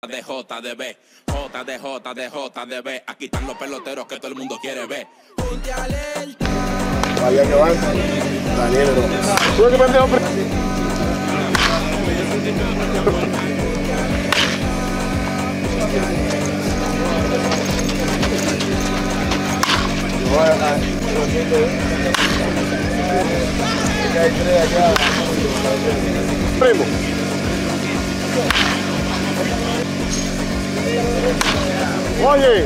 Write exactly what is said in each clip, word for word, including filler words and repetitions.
De J D B, J D J, de J D B, aquí están los peloteros que todo el mundo quiere ver. Ponte alerta. Vaya que van. Daniel Rojas. ¿Tú qué pendejo? Primo. Oye,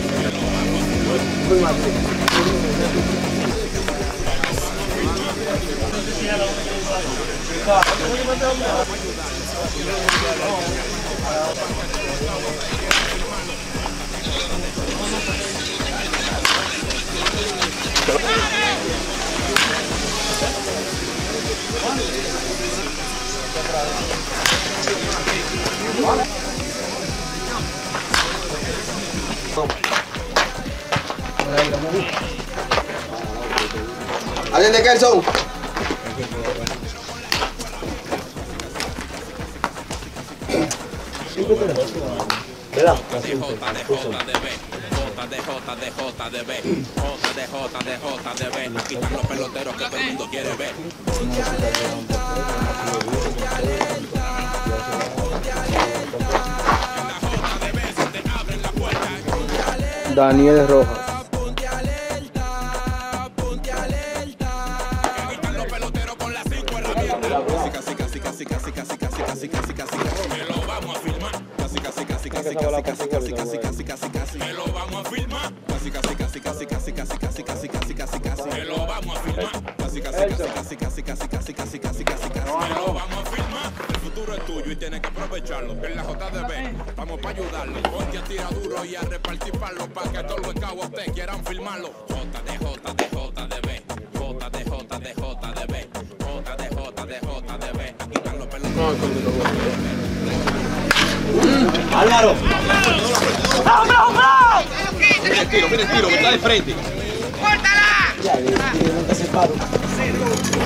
¿alguien de qué el show? ¿Verdad? J D J, J D J, J D J, J D J, aquí están los peloteros que todo el mundo quiere ver. Daniel Rojas. Ponte alerta, ponte alerta. Aquí están los peloteros con las cinco herramientas. Casi, casi, casi, casi, casi, casi, casi, casi, casi, casi. Me lo vamos a filmar. Casi, casi, casi, casi, casi, casi, casi, casi, casi, casi, casi. Me lo vamos a filmar. Casi, casi, casi, casi, casi, casi, casi, casi, casi, casi, casi. Me lo vamos a filmar. Casi, casi, casi, casi, casi, casi, casi, casi, casi, casi. Me lo vamos a filmar. El futuro es tuyo y tienes que aprovecharlo. En la J D B vamos para ayudarlo. Ponte a tirar duro y a repartir palos para que todos los cabos te quieran filmarlo. J D J D J D B, J D J D J D B, J D J D J D B. Aquí están los pelos. Álvaro. ¡Hombre, hombre! Mira el tiro, mira el tiro, que está de frente. ¡Córtala! Ya, yo nunca se paro.